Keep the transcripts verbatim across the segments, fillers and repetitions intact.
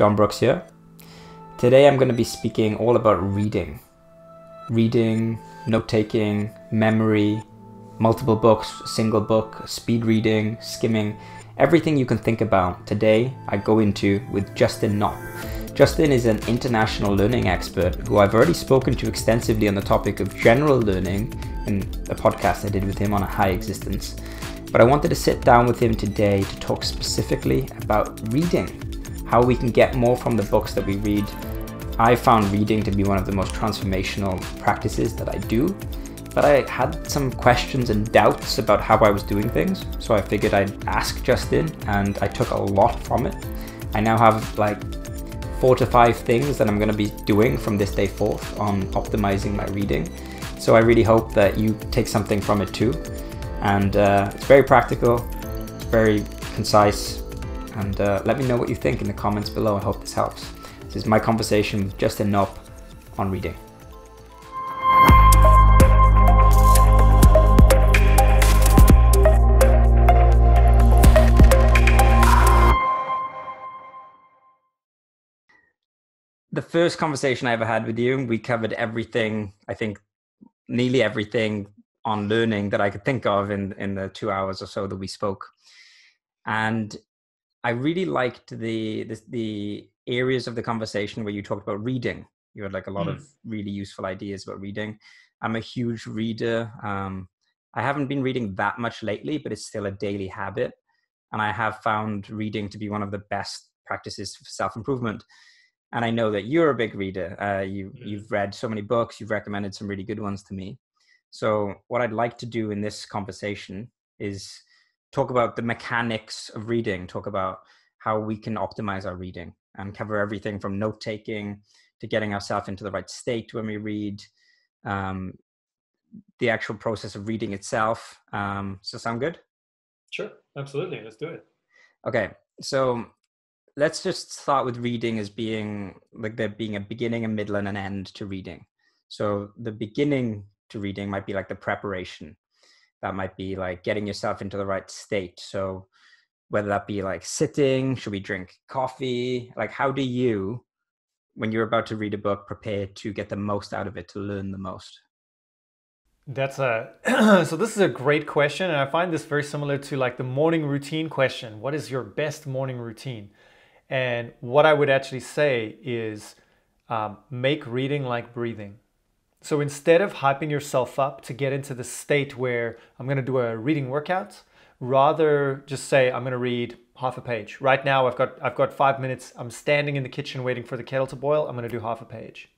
John Brooks here. Today I'm going to be speaking all about reading. Reading, note-taking, memory, multiple books, single book, speed reading, skimming, everything you can think about. Today I go into with Justin Noppé. Justin is an international learning expert who I've already spoken to extensively on the topic of general learning in a podcast I did with him on a High Existence. But I wanted to sit down with him today to talk specifically about reading, how we can get more from the books that we read. I found reading to be one of the most transformational practices that I do, but I had some questions and doubts about how I was doing things, so I figured I'd ask Justin, and I took a lot from it. I now have like four to five things that I'm going to be doing from this day forth on optimizing my reading, so I really hope that you take something from it too. And uh, it's very practical, it's very concise, and uh, let me know what you think in the comments below. I hope this helps. This is my conversation with Justin Noppé on reading. The first conversation I ever had with you, we covered everything, I think nearly everything on learning that I could think of in, in the two hours or so that we spoke. And I really liked the, the, the areas of the conversation where you talked about reading. You had like a lot mm. of really useful ideas about reading. I'm a huge reader. Um, I haven't been reading that much lately, but it's still a daily habit. And I have found reading to be one of the best practices for self-improvement. And I know that you're a big reader. Uh, you, mm. You've read so many books. You've recommended some really good ones to me. So what I'd like to do in this conversation is talk about the mechanics of reading, talk about how we can optimize our reading and cover everything from note-taking to getting ourselves into the right state when we read, um, the actual process of reading itself. Um, does that sound good? Sure, absolutely. Let's do it. Okay, so let's just start with reading as being, like there being a beginning, a middle, and an end to reading. So the beginning to reading might be like the preparation. That might be like getting yourself into the right state. So whether that be like sitting, should we drink coffee? Like how do you, when you're about to read a book, prepare to get the most out of it, to learn the most? That's a, so this is a great question. And I find this very similar to like the morning routine question. What is your best morning routine? And what I would actually say is um, make reading like breathing. So instead of hyping yourself up to get into the state where I'm going to do a reading workout, rather just say, I'm going to read half a page. Right now, I've got, I've got five minutes. I'm standing in the kitchen waiting for the kettle to boil. I'm going to do half a page.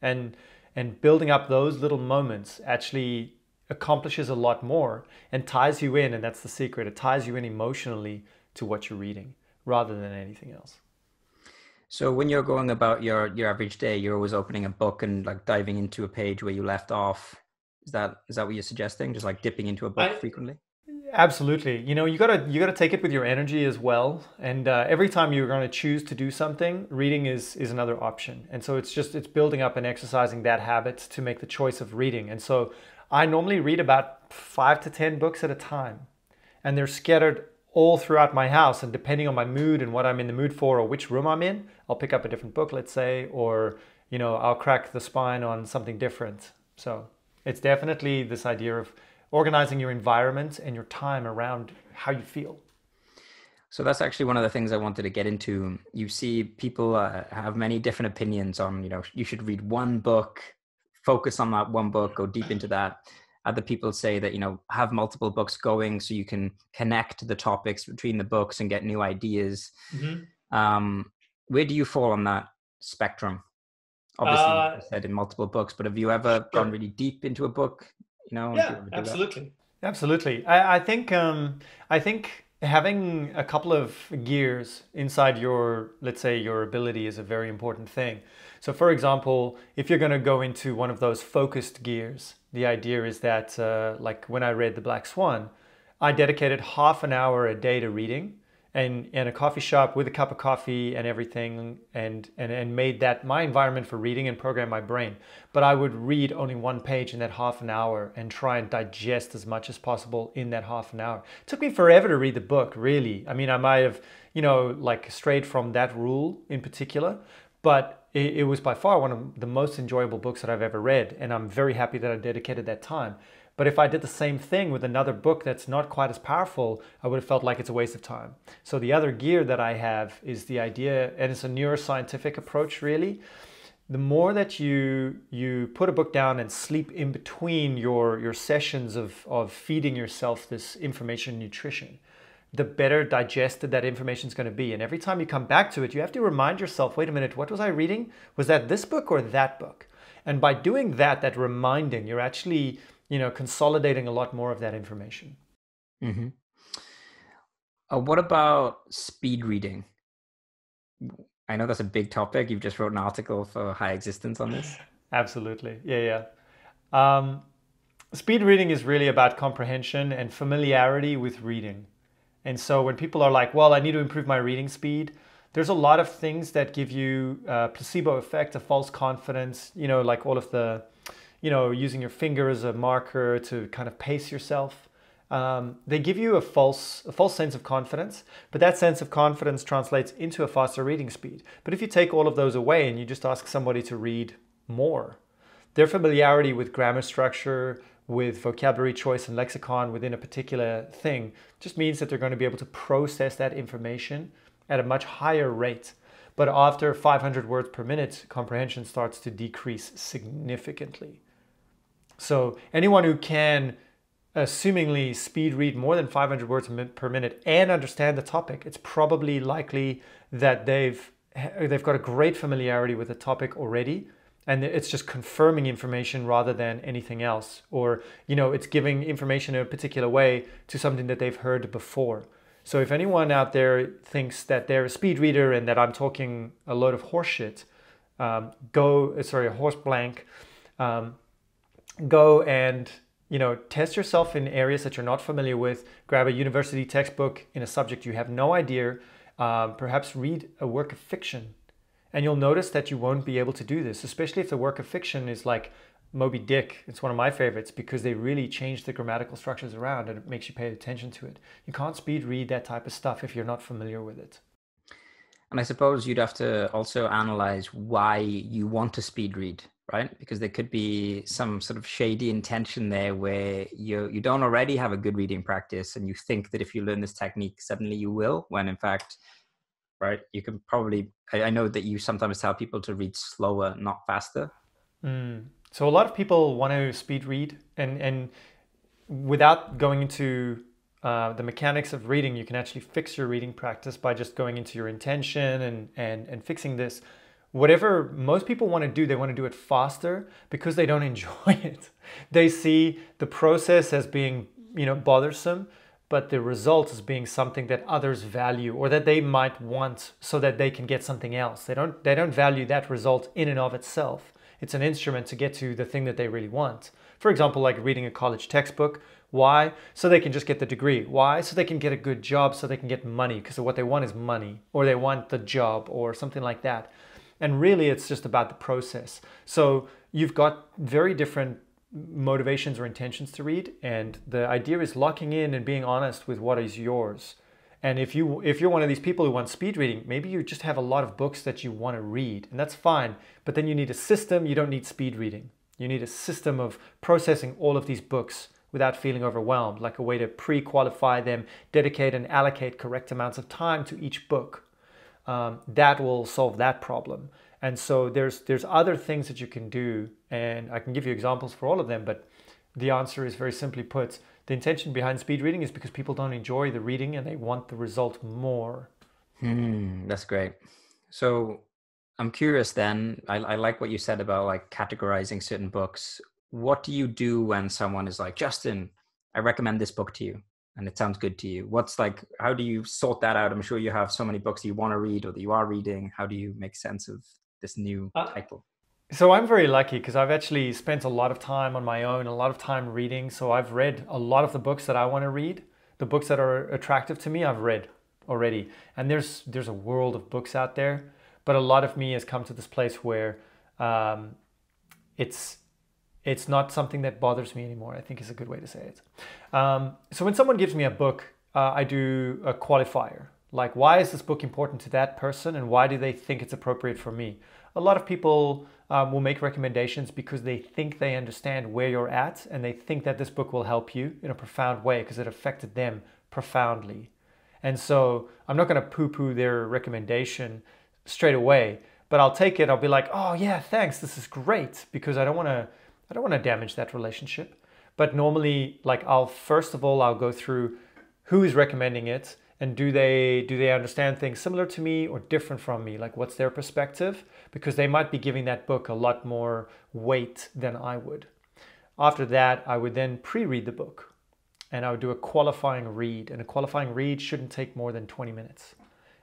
And, and building up those little moments actually accomplishes a lot more and ties you in. And that's the secret. It ties you in emotionally to what you're reading rather than anything else. So when you're going about your, your average day, you're always opening a book and like diving into a page where you left off. Is that, is that what you're suggesting? Just like dipping into a book I, frequently? Absolutely. You know, you gotta, you gotta take it with your energy as well. And uh, every time you're gonna choose to do something, reading is, is another option. And so it's just, it's building up and exercising that habit to make the choice of reading. And so I normally read about five to ten books at a time, and they're scattered all throughout my house, and depending on my mood and what I'm in the mood for or which room I'm in, I'll pick up a different book, let's say, or, you know, I'll crack the spine on something different. So it's definitely this idea of organizing your environment and your time around how you feel. So that's actually one of the things I wanted to get into. You see people uh, have many different opinions on, you know, you should read one book, focus on that one book, go deep into that. Other people say that, you know, have multiple books going so you can connect the topics between the books and get new ideas. Mm-hmm. Um, where do you fall on that spectrum? Obviously, uh, like I said, in multiple books, but have you ever sure. gone really deep into a book? You know, yeah, you absolutely. That? Absolutely. I, I think, um, I think having a couple of gears inside your, let's say, your ability is a very important thing. So for example, if you're going to go into one of those focused gears, the idea is that uh, like when I read The Black Swan, I dedicated half an hour a day to reading and in a coffee shop with a cup of coffee and everything, and, and, and made that my environment for reading and programmed my brain. But I would read only one page in that half an hour and try and digest as much as possible in that half an hour. It took me forever to read the book, really. I mean, I might have, you know, like strayed from that rule in particular, but it, it was by far one of the most enjoyable books that I've ever read. And I'm very happy that I dedicated that time. But if I did the same thing with another book that's not quite as powerful, I would have felt like it's a waste of time. So the other gear that I have is the idea, and it's a neuroscientific approach really. The more that you you put a book down and sleep in between your, your sessions of, of feeding yourself this information nutrition, the better digested that information is going to be. And every time you come back to it, you have to remind yourself, wait a minute, what was I reading? Was that this book or that book? And by doing that, that reminding, you're actually, you know, consolidating a lot more of that information. Mm-hmm. Uh, what about speed reading? I know that's a big topic. You've just wrote an article for High Existence on this. Absolutely. Yeah, yeah. Um, speed reading is really about comprehension and familiarity with reading. And so when people are like, well, I need to improve my reading speed, there's a lot of things that give you a uh, placebo effect, a false confidence, you know, like all of the, you know, using your finger as a marker to kind of pace yourself. Um, they give you a false, a false sense of confidence, but that sense of confidence translates into a faster reading speed. But if you take all of those away and you just ask somebody to read more, their familiarity with grammar structure, with vocabulary choice and lexicon within a particular thing, just means that they're going to be able to process that information at a much higher rate. But after five hundred words per minute, comprehension starts to decrease significantly. So anyone who can assumingly speed read more than five hundred words per minute and understand the topic, it's probably likely that they've, they've got a great familiarity with the topic already, and it's just confirming information rather than anything else. Or, you know, it's giving information in a particular way to something that they've heard before. So if anyone out there thinks that they're a speed reader and that I'm talking a load of horseshit, um, go, sorry, a horse blank, um, go and, you know, test yourself in areas that you're not familiar with. Grab a university textbook in a subject you have no idea. Uh, perhaps read a work of fiction. And you'll notice that you won't be able to do this, especially if the work of fiction is like Moby Dick. It's one of my favorites because they really change the grammatical structures around and it makes you pay attention to it. You can't speed read that type of stuff if you're not familiar with it. And I suppose you'd have to also analyze why you want to speed read, right? Because there could be some sort of shady intention there where you you don't already have a good reading practice and you think that if you learn this technique, suddenly you will, when in fact, right? You can probably, I, I know that you sometimes tell people to read slower, not faster. Mm. So a lot of people want to speed read, and, and without going into uh, the mechanics of reading, you can actually fix your reading practice by just going into your intention and, and, and fixing this. Whatever most people want to do, they want to do it faster because they don't enjoy it. They see the process as being, you know, bothersome, but the result as being something that others value or that they might want so that they can get something else. They don't, they don't value that result in and of itself. It's an instrument to get to the thing that they really want. For example, like reading a college textbook. Why? So they can just get the degree. Why? So they can get a good job, so they can get money, because what they want is money, or they want the job, or something like that. And really, it's just about the process. So you've got very different motivations or intentions to read, and the idea is locking in and being honest with what is yours. And if, you, if you're one of these people who want speed reading, maybe you just have a lot of books that you want to read, and that's fine. But then you need a system. You don't need speed reading. You need a system of processing all of these books without feeling overwhelmed, like a way to pre-qualify them, dedicate and allocate correct amounts of time to each book. Um, that will solve that problem. And so there's, there's other things that you can do, and I can give you examples for all of them, but the answer is very simply put, the intention behind speed reading is because people don't enjoy the reading and they want the result more. Hmm, that's great. So I'm curious then, I, I like what you said about like categorizing certain books. What do you do when someone is like, Justin, I recommend this book to you and it sounds good to you? What's like, how do you sort that out? I'm sure you have so many books you want to read or that you are reading. How do you make sense of this new uh title? So I'm very lucky because I've actually spent a lot of time on my own, a lot of time reading. So I've read a lot of the books that I want to read. The books that are attractive to me, I've read. already. And there's there's a world of books out there, but a lot of me has come to this place where um, it's it's not something that bothers me anymore, I think is a good way to say it. Um, so when someone gives me a book, uh, I do a qualifier. Like, why is this book important to that person and why do they think it's appropriate for me? A lot of people um, will make recommendations because they think they understand where you're at and they think that this book will help you in a profound way because it affected them profoundly. And so I'm not going to poo-poo their recommendation straight away, but I'll take it. I'll be like, oh yeah, thanks. This is great, because I don't want to I don't want to damage that relationship. But normally, like, I'll first of all, I'll go through who is recommending it. And do they, do they understand things similar to me or different from me? Like, what's their perspective? Because they might be giving that book a lot more weight than I would. After that, I would then pre-read the book and I would do a qualifying read. And a qualifying read shouldn't take more than twenty minutes.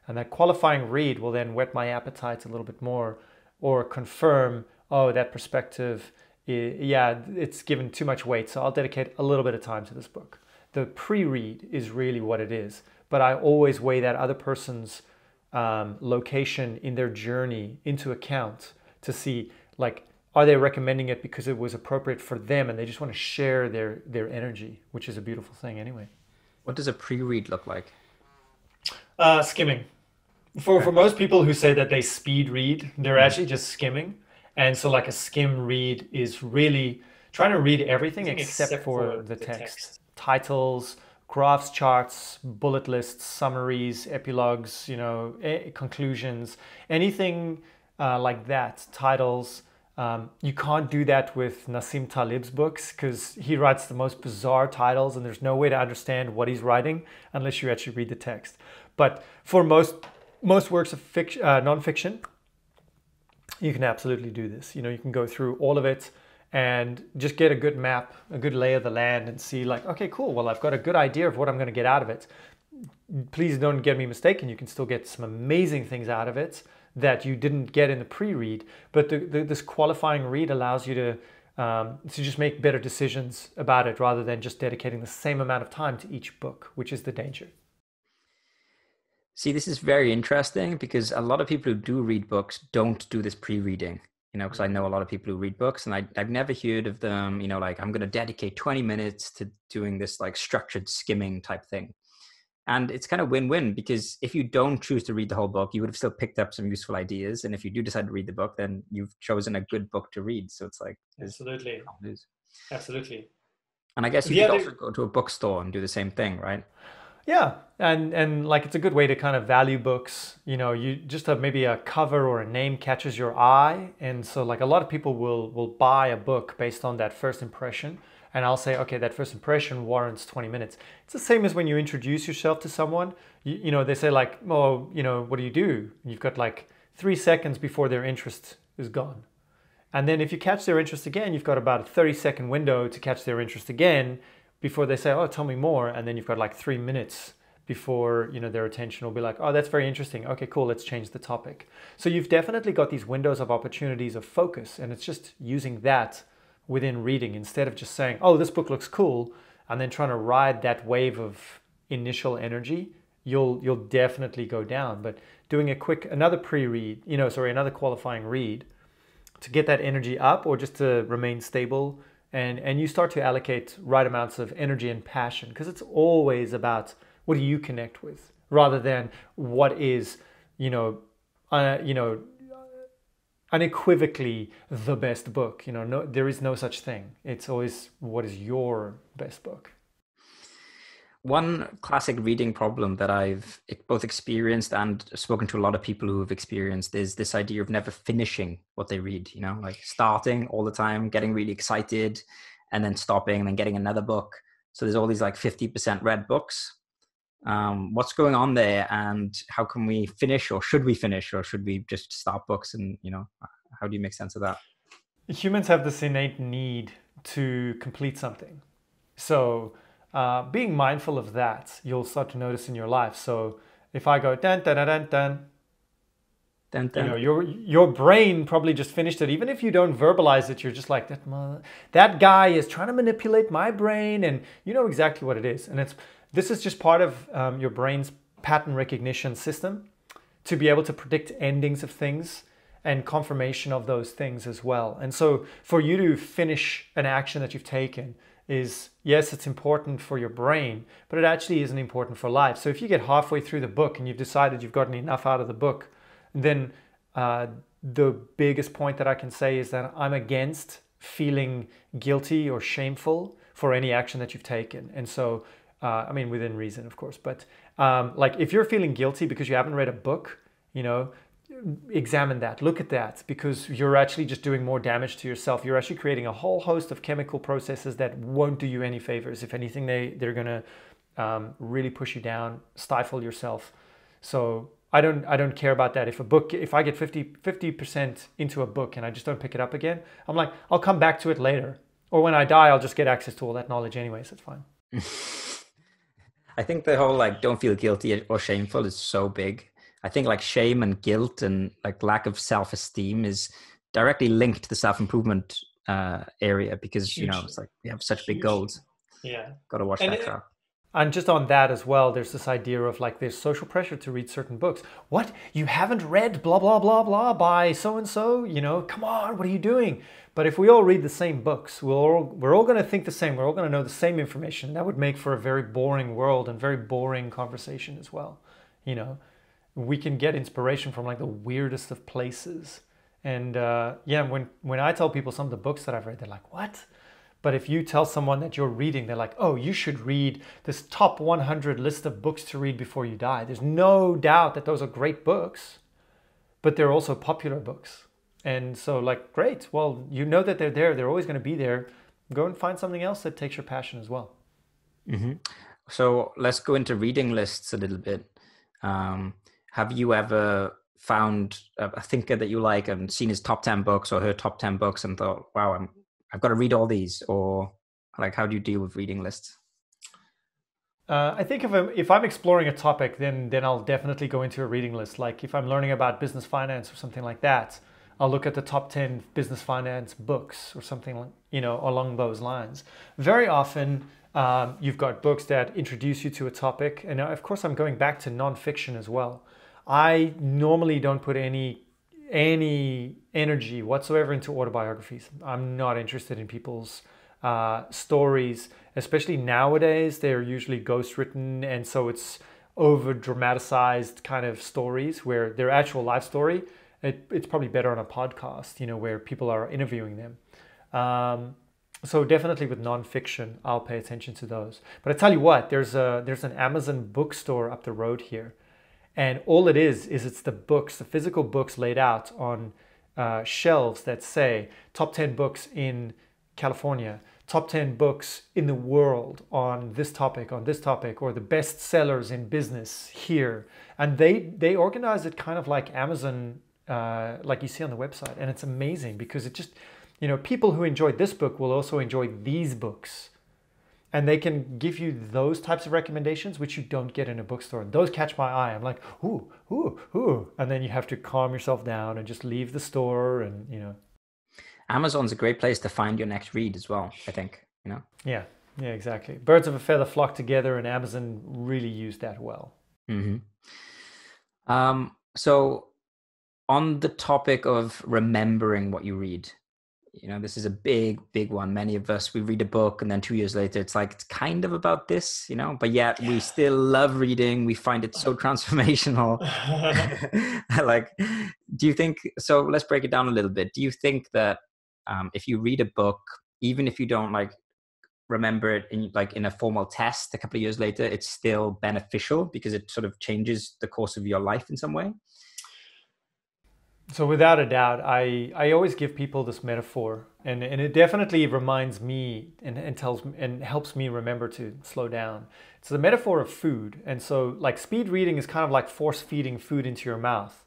And that qualifying read will then whet my appetite a little bit more or confirm, oh, that perspective, yeah, it's given too much weight. So I'll dedicate a little bit of time to this book. The pre-read is really what it is. But I always weigh that other person's um, location in their journey into account to see, like, are they recommending it because it was appropriate for them and they just want to share their, their energy, which is a beautiful thing anyway. What does a pre-read look like? Uh, skimming. For, for most people who say that they speed read, they're mm-hmm. actually just skimming. And so like a skim read is really trying to read everything except, except for, for the text. text. Titles, graphs, charts, bullet lists, summaries, epilogues, you know, e conclusions, anything uh, like that, titles. Um, you can't do that with Nassim Taleb's books because he writes the most bizarre titles and there's no way to understand what he's writing unless you actually read the text. But for most, most works of fiction, uh, nonfiction, you can absolutely do this. You know, you can go through all of it and just get a good map, a good lay of the land and see like, okay, cool. Well, I've got a good idea of what I'm going to get out of it. Please don't get me mistaken. You can still get some amazing things out of it that you didn't get in the pre-read. But the, the, this qualifying read allows you to, um, to just make better decisions about it rather than just dedicating the same amount of time to each book, which is the danger. See, this is very interesting because a lot of people who do read books don't do this pre-reading. You know, because I know a lot of people who read books and I, I've never heard of them, you know, like, I'm going to dedicate twenty minutes to doing this like structured skimming type thing. And it's kind of win-win because if you don't choose to read the whole book, you would have still picked up some useful ideas. And if you do decide to read the book, then you've chosen a good book to read. So it's like, absolutely. Absolutely. And I guess you could also go to a bookstore and do the same thing, right? Yeah. And, and like, it's a good way to kind of value books. You know, you just have maybe a cover or a name catches your eye. And so like a lot of people will, will buy a book based on that first impression. And I'll say, okay, that first impression warrants twenty minutes. It's the same as when you introduce yourself to someone, you, you know, they say like, oh, you know, what do you do? You've got like three seconds before their interest is gone. And then if you catch their interest again, you've got about a thirty second window to catch their interest again before they say, oh, tell me more. And then you've got like three minutes before, you know, their attention will be like, oh, that's very interesting. Okay, cool. Let's change the topic. So you've definitely got these windows of opportunities of focus. And it's just using that within reading instead of just saying, oh, this book looks cool. And then trying to ride that wave of initial energy, you'll, you'll definitely go down. But doing a quick, another pre-read, you know, sorry, another qualifying read to get that energy up or just to remain stable. And, and you start to allocate right amounts of energy and passion because it's always about what do you connect with rather than what is, you know, uh, you know, unequivocally the best book. You know, no, there is no such thing. It's always what is your best book. One classic reading problem that I've both experienced and spoken to a lot of people who have experienced is this idea of never finishing what they read, you know, like starting all the time, getting really excited and then stopping and then getting another book. So there's all these like fifty percent read books. Um, what's going on there and how can we finish, or should we finish, or should we just start books? And, you know, how do you make sense of that? Humans have this innate need to complete something. So Uh, being mindful of that, you'll start to notice in your life. So if I go dun dun dun dun dun, dun, dun. You know, your your brain probably just finished it. Even if you don't verbalize it, you're just like that. That guy is trying to manipulate my brain, and you know exactly what it is. And it's this is just part of um, your brain's pattern recognition system to be able to predict endings of things and confirmation of those things as well. And so for you to finish an action that you've taken is, yes, it's important for your brain, but it actually isn't important for life. So if you get halfway through the book and you've decided you've gotten enough out of the book, then uh, the biggest point that I can say is that I'm against feeling guilty or shameful for any action that you've taken. And so, uh, I mean, within reason, of course, but um, like if you're feeling guilty because you haven't read a book, you know, examine that, look at that, because you're actually just doing more damage to yourself. You're actually creating a whole host of chemical processes that won't do you any favors. If anything, they, they're gonna um, really push you down, stifle yourself. So I don't, I don't care about that. If a book, if I get fifty percent into a book and I just don't pick it up again, I'm like, I'll come back to it later. Or when I die, I'll just get access to all that knowledge anyways, it's fine. I think the whole like, don't feel guilty or shameful is so big. I think like shame and guilt and like lack of self-esteem is directly linked to the self-improvement uh, area because, huge. You know, it's like we have such huge. Big goals. Yeah. Got to watch and that it, crap. And just on that as well, there's this idea of like there's social pressure to read certain books. What? You haven't read blah, blah, blah, blah by so-and-so? You know, come on, what are you doing? But if we all read the same books, we'll all, we're all going to think the same. We're all going to know the same information. That would make for a very boring world and very boring conversation as well, you know. We can get inspiration from like the weirdest of places. And uh, yeah, when, when I tell people some of the books that I've read, they're like, what? But if you tell someone that you're reading, they're like, oh, you should read this top one hundred list of books to read before you die. There's no doubt that those are great books, but they're also popular books. And so like, great, well, you know that they're there. They're always gonna be there. Go and find something else that takes your passion as well. Mm-hmm. So let's go into reading lists a little bit. Um, Have you ever found a thinker that you like and seen his top ten books or her top ten books and thought, wow, I'm, I've got to read all these? Or like, how do you deal with reading lists? Uh, I think if I'm, if I'm exploring a topic, then, then I'll definitely go into a reading list. Like if I'm learning about business finance or something like that, I'll look at the top ten business finance books or something, you know, along those lines. Very often, um, you've got books that introduce you to a topic. And of course, I'm going back to nonfiction as well. I normally don't put any any energy whatsoever into autobiographies. I'm not interested in people's uh, stories, especially nowadays. They're usually ghostwritten, and so it's over-dramatized kind of stories where their actual life story, it, it's probably better on a podcast, you know, where people are interviewing them. Um, so definitely with nonfiction, I'll pay attention to those. But I tell you what, there's a there's an Amazon bookstore up the road here. And all it is, is it's the books, the physical books laid out on uh, shelves that say top ten books in California, top ten books in the world on this topic, on this topic, or the best sellers in business here. And they, they organize it kind of like Amazon, uh, like you see on the website. And it's amazing because it just, you know, people who enjoyed this book will also enjoy these books. And they can give you those types of recommendations which you don't get in a bookstore. And those catch my eye. I'm like, ooh, ooh, ooh. And then you have to calm yourself down and just leave the store and, you know. Amazon's a great place to find your next read as well, I think, you know? Yeah, yeah, exactly. Birds of a feather flock together, and Amazon really used that well. Mm-hmm. Um, so on the topic of remembering what you read, you know, this is a big, big one. Many of us, we read a book and then two years later, it's like, it's kind of about this, you know, but yet yeah. we still love reading. We find it so transformational. Like, do you think, so let's break it down a little bit. Do you think that um, if you read a book, even if you don't like remember it in like in a formal test a couple of years later, it's still beneficial because it sort of changes the course of your life in some way? So without a doubt, I, I always give people this metaphor, and, and it definitely reminds me and, and tells and helps me remember to slow down. It's the metaphor of food. And so like speed reading is kind of like force feeding food into your mouth.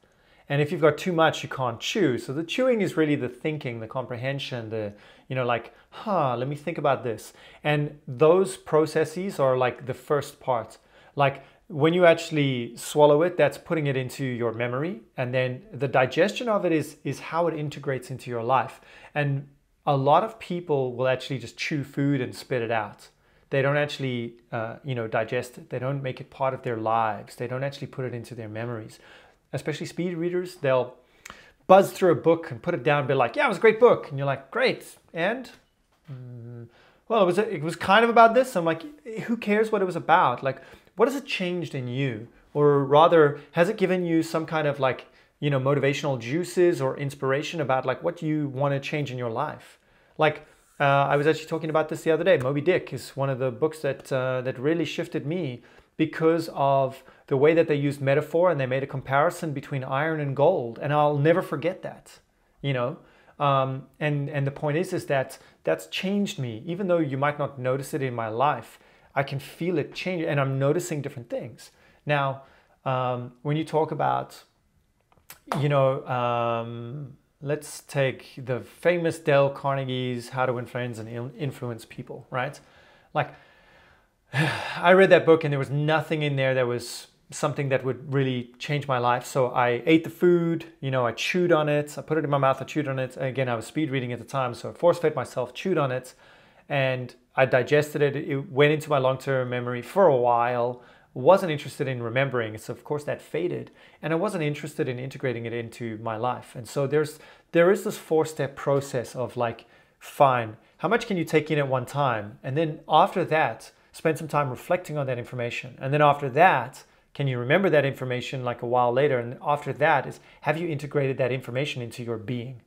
And if you've got too much, you can't chew. So the chewing is really the thinking, the comprehension, the, you know, like, huh, let me think about this. And those processes are like the first part. Like when you actually swallow it, that's putting it into your memory. And then the digestion of it is, is how it integrates into your life. And a lot of people will actually just chew food and spit it out. they don't actually uh, you know, digest it. They don't make it part of their lives. They don't actually put it into their memories. Especially speed readers, they'll buzz through a book and put it down and be like, yeah, it was a great book. And you're like, great. And mm, well, it was, it was kind of about this. I'm like, who cares what it was about? Like, what has it changed in you? Or rather, has it given you some kind of like, you know, motivational juices or inspiration about like what you want to change in your life? Like, uh, I was actually talking about this the other day. Moby Dick is one of the books that, uh, that really shifted me because of the way that they used metaphor and they made a comparison between iron and gold. And I'll never forget that, you know? Um, and, and the point is, is that that's changed me. Even though you might not notice it in my life, I can feel it change and I'm noticing different things. Now, um, when you talk about, you know, um, let's take the famous Dale Carnegie's How to Win Friends and Influence People, right? Like, I read that book and there was nothing in there that was something that would really change my life. So I ate the food, you know, I chewed on it, I put it in my mouth, I chewed on it. Again, I was speed reading at the time, so I force-fed myself, chewed on it, and I digested it. It went into my long-term memory for a while. Wasn't interested in remembering, so of course that faded, and I wasn't interested in integrating it into my life. And so there's there is this four-step process of like, fine, how much can you take in at one time? And then after that, spend some time reflecting on that information. And then after that, can you remember that information like a while later? And after that is, have you integrated that information into your being,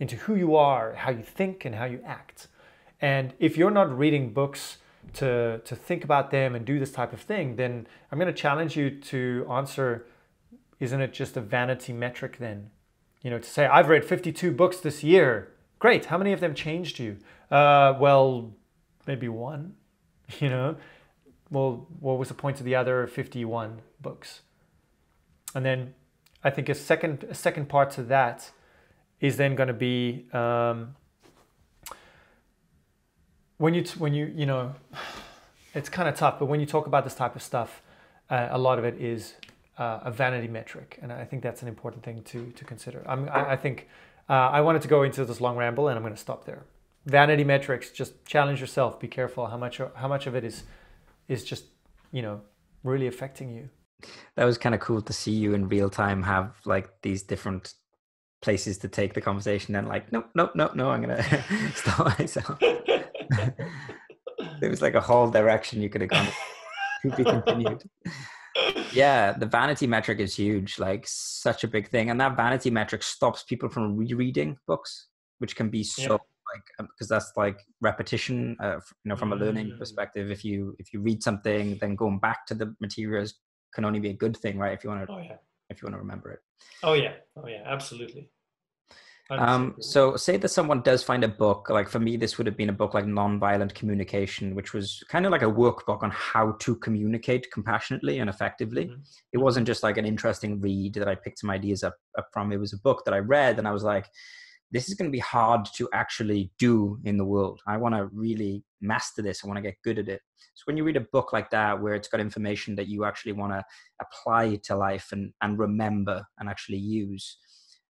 into who you are, how you think and how you act? And if you're not reading books to, to think about them and do this type of thing, then I'm going to challenge you to answer, isn't it just a vanity metric then? You know, to say, I've read fifty-two books this year. Great. How many of them changed you? Uh, well, maybe one, you know. Well, what was the point of the other fifty-one books? And then I think a second, a second part to that is then going to be... Um, When you, when you, you know, it's kind of tough, but when you talk about this type of stuff, uh, a lot of it is uh, a vanity metric. And I think that's an important thing to, to consider. I'm, I, I think uh, I wanted to go into this long ramble and I'm going to stop there. Vanity metrics, just challenge yourself. Be careful how much, how much of it is, is just, you know, really affecting you. That was kind of cool to see you in real time have like these different places to take the conversation and like, nope, nope, nope, no, I'm going to stop myself. There was like a whole direction you could have gone to be continued. Yeah, the vanity metric is huge, like such a big thing. And that vanity metric stops people from rereading books, which can be so yeah. like, because that's like repetition, uh, you know, from a learning mm-hmm. perspective. If you, if you read something, then going back to the materials can only be a good thing, right? If you want to, oh, yeah. if you want to remember it. Oh yeah. Oh yeah, absolutely. Um, so say that someone does find a book, like for me, this would have been a book like Nonviolent Communication, which was kind of like a workbook on how to communicate compassionately and effectively. Mm-hmm. It wasn't just like an interesting read that I picked some ideas up, up from. It was a book that I read and I was like, this is going to be hard to actually do in the world. I want to really master this. I want to get good at it. So when you read a book like that, where it's got information that you actually want to apply to life and, and remember and actually use,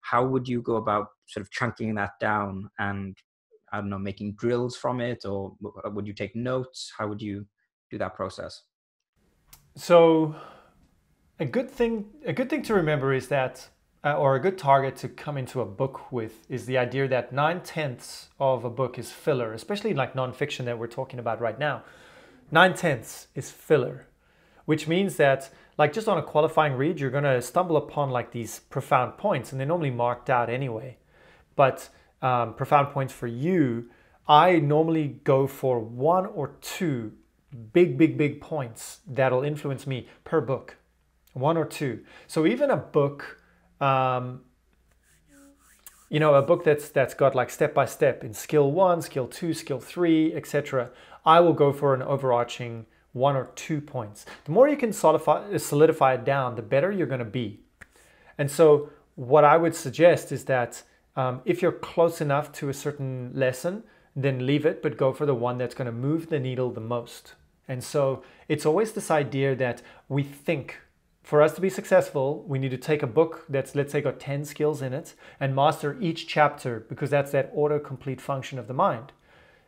how would you go about sort of chunking that down and, I don't know, making drills from it? Or would you take notes? How would you do that process? So a good thing, a good thing to remember is that, uh, or a good target to come into a book with is the idea that nine-tenths of a book is filler, especially like nonfiction that we're talking about right now. Nine-tenths is filler, which means that like just on a qualifying read, you're going to stumble upon like these profound points, and they're normally marked out anyway. But um, profound points for you, I normally go for one or two big, big, big points that'll influence me per book. One or two. So even a book, um, you know, a book that's that's got like step by step in skill one, skill two, skill three, et cetera. I will go for an overarching one or two points. The more you can solidify, solidify it down, the better you're going to be. And so what I would suggest is that um, if you're close enough to a certain lesson, then leave it, but go for the one that's going to move the needle the most. And so it's always this idea that we think for us to be successful, we need to take a book that's, let's say, got ten skills in it and master each chapter because that's that autocomplete function of the mind.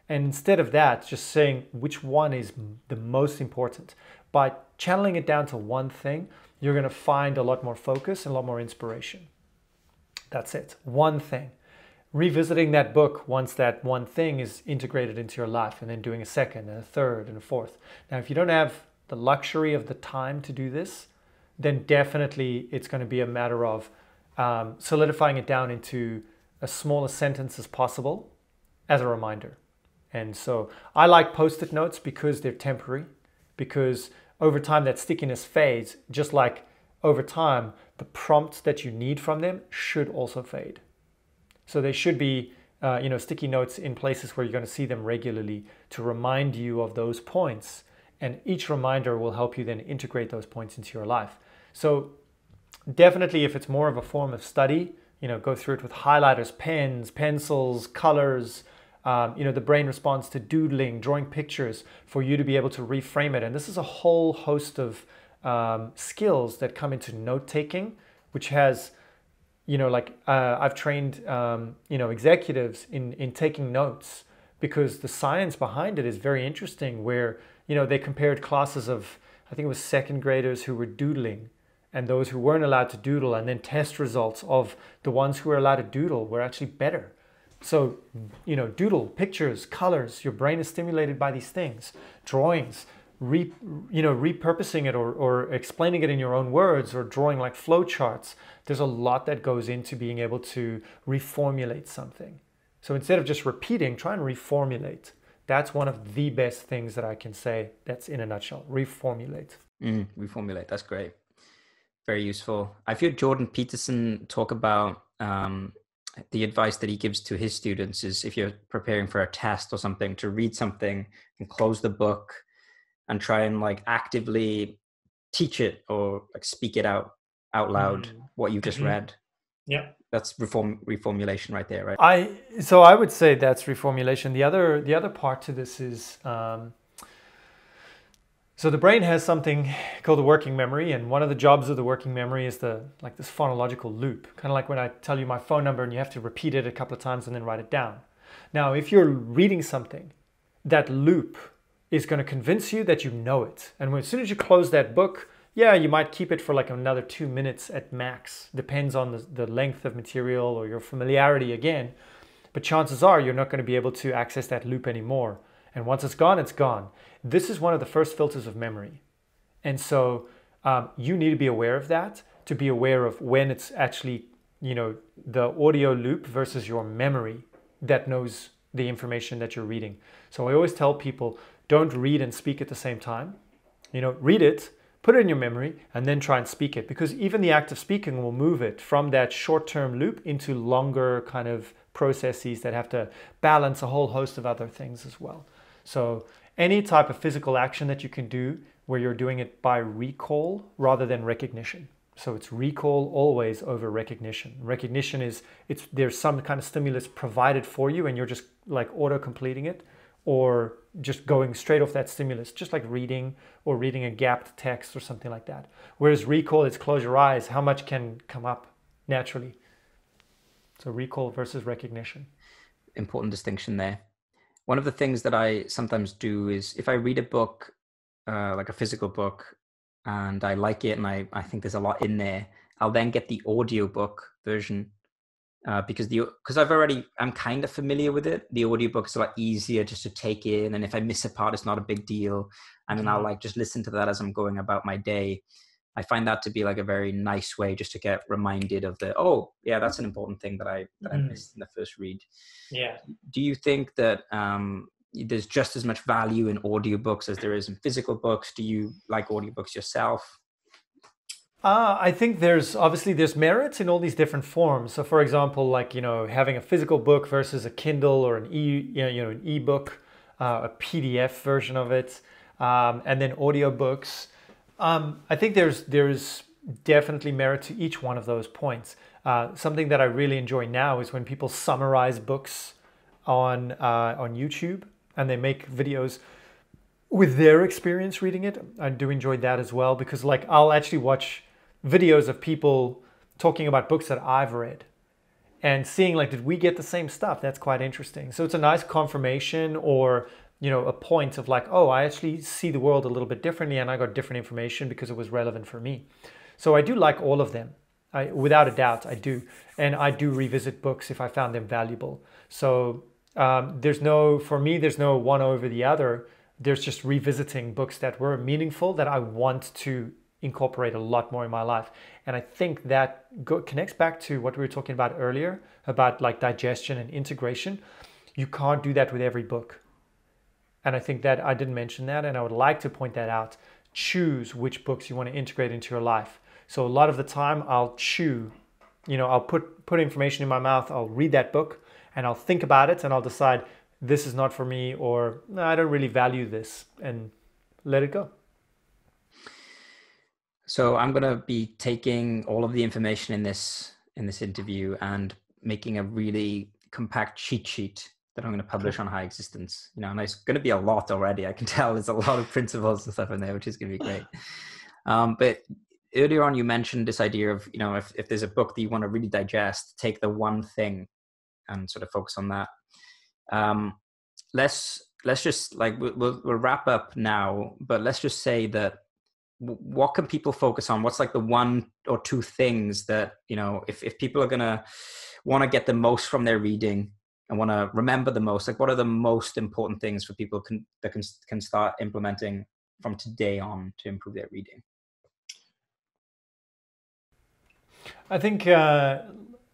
And instead of that, just saying which one is the most important, by channeling it down to one thing, you're going to find a lot more focus and a lot more inspiration. That's it. One thing. Revisiting that book once that one thing is integrated into your life, and then doing a second and a third and a fourth. Now, if you don't have the luxury of the time to do this, then definitely it's going to be a matter of um, solidifying it down into as small a sentence as possible as a reminder. And so I like post-it notes because they're temporary, because over time that stickiness fades, just like over time the prompts that you need from them should also fade. So they should be uh, you know, sticky notes in places where you're going to see them regularly to remind you of those points, and each reminder will help you then integrate those points into your life. So definitely if it's more of a form of study, you know, go through it with highlighters, pens, pencils, colors. Um, you know, the brain responds to doodling, drawing pictures, for you to be able to reframe it. And this is a whole host of um, skills that come into note-taking, which has, you know, like uh, I've trained, um, you know, executives in, in taking notes, because the science behind it is very interesting, where, you know, they compared classes of, I think it was second graders who were doodling, and those who weren't allowed to doodle, and then test results of the ones who were allowed to doodle were actually better. So, you know, doodle, pictures, colors, your brain is stimulated by these things, drawings, re, you know, repurposing it or, or explaining it in your own words, or drawing like flowcharts. There's a lot that goes into being able to reformulate something. So instead of just repeating, try and reformulate. That's one of the best things that I can say. That's in a nutshell, reformulate. Mm, reformulate, that's great. Very useful. I've heard Jordan Peterson talk about, um, the advice that he gives to his students is, if you're preparing for a test or something, to read something and close the book and try and like actively teach it, or like speak it out out loud, mm. what you just mm-hmm. read. Yeah, that's reform reformulation right there, right? I so I would say that's reformulation. The other the other part to this is um, so the brain has something called the working memory, and one of the jobs of the working memory is the like this phonological loop, kind of like when I tell you my phone number and you have to repeat it a couple of times and then write it down. Now, if you're reading something, that loop is going to convince you that you know it. And when, as soon as you close that book, yeah, you might keep it for like another two minutes at max. Depends on the, the length of material or your familiarity again. But chances are you're not going to be able to access that loop anymore. And once it's gone, it's gone. This is one of the first filters of memory. And so um, you need to be aware of that, to be aware of when it's actually, you know, the audio loop versus your memory that knows the information that you're reading. So I always tell people, don't read and speak at the same time. You know, read it, put it in your memory, and then try and speak it. Because even the act of speaking will move it from that short-term loop into longer kind of processes that have to balance a whole host of other things as well. So any type of physical action that you can do where you're doing it by recall rather than recognition. So it's recall always over recognition. Recognition is, it's there's some kind of stimulus provided for you and you're just like auto-completing it, or just going straight off that stimulus, just like reading or reading a gapped text or something like that. Whereas recall, it's close your eyes. How much can come up naturally? So recall versus recognition. Important distinction there. One of the things that I sometimes do is, if I read a book, uh, like a physical book, and I like it and I, I think there's a lot in there, I'll then get the audiobook version uh, because the because I've already, I'm kind of familiar with it. The audiobook is a lot easier just to take in, and if I miss a part, it's not a big deal. And then I'll like just listen to that as I'm going about my day. I find that to be like a very nice way just to get reminded of the, oh yeah, that's an important thing that I, that I missed in the first read. Yeah. Do you think that um, there's just as much value in audiobooks as there is in physical books? Do you like audiobooks yourself? Uh, I think there's obviously there's merits in all these different forms. So for example, like, you know, having a physical book versus a Kindle or an e, you know, you know an ebook, uh, a P D F version of it, um, and then audiobooks. Um, I think there's there's definitely merit to each one of those points. Uh, something that I really enjoy now is when people summarize books on uh, on YouTube, and they make videos with their experience reading it. I do enjoy that as well, because like I'll actually watch videos of people talking about books that I've read, and seeing like, did we get the same stuff? That's quite interesting. So it's a nice confirmation, or, you know, a point of like, oh, I actually see the world a little bit differently and I got different information because it was relevant for me. So I do like all of them. I, without a doubt, I do. And I do revisit books if I found them valuable. So um, there's no, for me, there's no one over the other. There's just revisiting books that were meaningful that I want to incorporate a lot more in my life. And I think that go, connects back to what we were talking about earlier, about like digestion and integration. You can't do that with every book. And I think that I didn't mention that, and I would like to point that out. Choose which books you want to integrate into your life. So a lot of the time I'll chew, you know, I'll put, put information in my mouth, I'll read that book and I'll think about it and I'll decide this is not for me, or no, I don't really value this, and let it go. So I'm going to be taking all of the information in this, in this interview and making a really compact cheat sheet that I'm going to publish on High Existence, you know, and it's going to be a lot already. I can tell there's a lot of principles and stuff in there, which is going to be great. Um, but earlier on, you mentioned this idea of, you know, if, if there's a book that you want to really digest, take the one thing and sort of focus on that. Um, let's, let's just like, we'll, we'll, we'll wrap up now, but let's just say that what can people focus on? What's like the one or two things that, you know, if, if people are going to want to get the most from their reading, and want to remember the most, like what are the most important things for people can, that can, can start implementing from today on to improve their reading? I think, uh,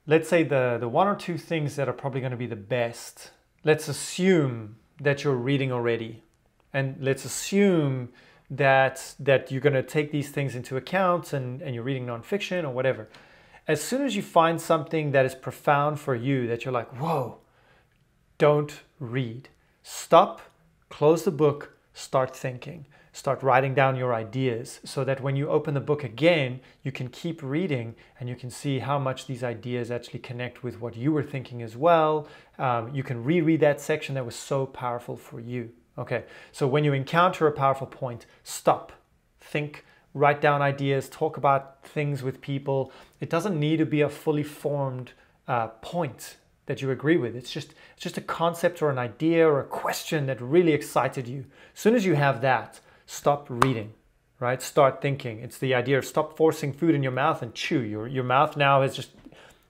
let's say the, the one or two things that are probably going to be the best. Let's assume that you're reading already, and let's assume that, that you're going to take these things into account and, and you're reading nonfiction or whatever. As soon as you find something that is profound for you, that you're like, whoa, don't read. Stop, close the book, start thinking. Start writing down your ideas so that when you open the book again, you can keep reading and you can see how much these ideas actually connect with what you were thinking as well. Um, you can reread that section that was so powerful for you. Okay, so when you encounter a powerful point, stop, think, write down ideas, talk about things with people. It doesn't need to be a fully formed uh, point that you agree with. It's just, it's just a concept or an idea or a question that really excited you. As soon as you have that, stop reading, right? Start thinking. It's the idea of stop forcing food in your mouth and chew. Your, your mouth now has just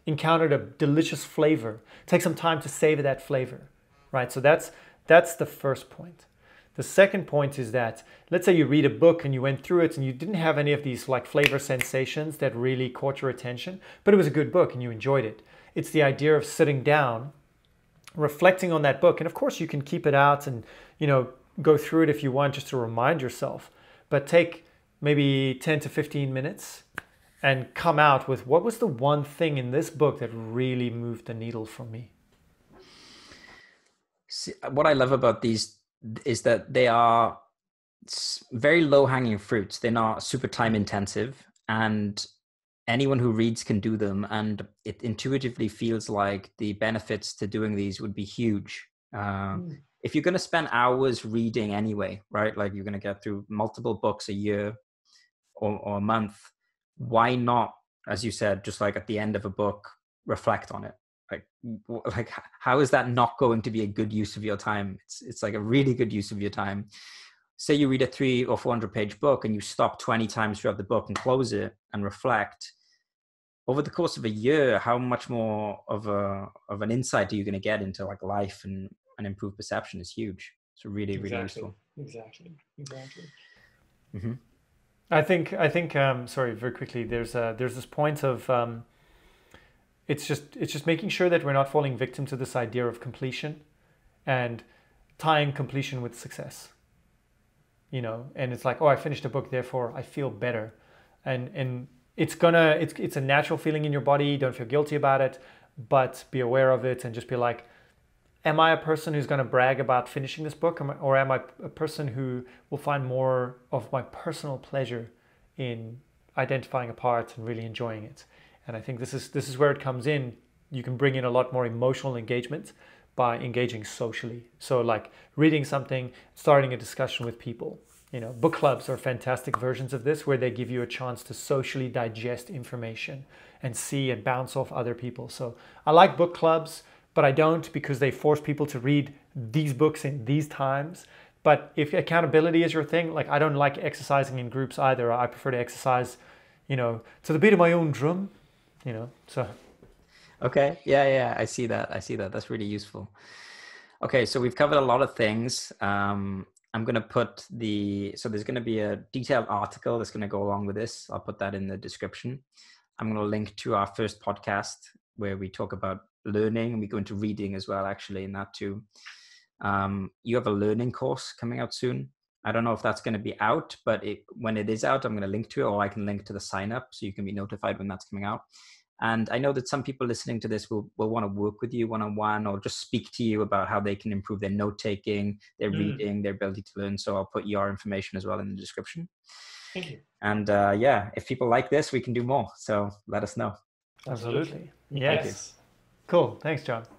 encountered a delicious flavor. Take some time to savor that flavor, right? So that's, that's the first point. The second point is that, let's say you read a book and you went through it and you didn't have any of these like flavor sensations that really caught your attention, but it was a good book and you enjoyed it. It's the idea of sitting down, reflecting on that book. And of course you can keep it out and, you know, go through it if you want, just to remind yourself, but take maybe ten to fifteen minutes and come out with what was the one thing in this book that really moved the needle for me. See, what I love about these is that they are very low hanging fruits. They're not super time intensive, and anyone who reads can do them. And it intuitively feels like the benefits to doing these would be huge. Um, mm. If you're going to spend hours reading anyway, right? Like you're going to get through multiple books a year or, or a month. Why not, as you said, just like at the end of a book, reflect on it? Like, like how is that not going to be a good use of your time? It's, it's like a really good use of your time. Say you read a three or four hundred page book and you stop twenty times throughout the book and close it and reflect. Over the course of a year, how much more of a, of an insight are you going to get into like life and, and improved perception is huge. It's really, really exactly. useful. Exactly, exactly. Mm-hmm. I think, I think, um, sorry, very quickly, there's a, there's this point of, um, it's just, it's just making sure that we're not falling victim to this idea of completion and tying completion with success, you know, and it's like, oh, I finished a book, therefore I feel better. And, and it's gonna, it's, it's a natural feeling in your body. Don't feel guilty about it, but be aware of it and just be like, am I a person who's going to brag about finishing this book, or am I a person who will find more of my personal pleasure in identifying a part and really enjoying it? And I think this is, this is where it comes in. You can bring in a lot more emotional engagement by engaging socially. So like reading something, starting a discussion with people. You know, book clubs are fantastic versions of this where they give you a chance to socially digest information and see and bounce off other people. So I like book clubs, but I don't because they force people to read these books in these times. But if accountability is your thing, like I don't like exercising in groups either. I prefer to exercise, you know, to the beat of my own drum, you know, so. Okay. Yeah. Yeah. I see that. I see that. That's really useful. Okay. So we've covered a lot of things. Um, I'm going to put the, so there's going to be a detailed article that's going to go along with this. I'll put that in the description. I'm going to link to our first podcast where we talk about learning, and we go into reading as well, actually, in that too. Um, you have a learning course coming out soon. I don't know if that's going to be out, but it, when it is out, I'm going to link to it, or I can link to the sign up so you can be notified when that's coming out. And I know that some people listening to this will, will want to work with you one-on-one or just speak to you about how they can improve their note-taking, their mm. reading, their ability to learn. So I'll put your information as well in the description. Thank you. And uh, yeah, if people like this, we can do more. So let us know. Absolutely. Yes. Thank you. Cool. Thanks, John.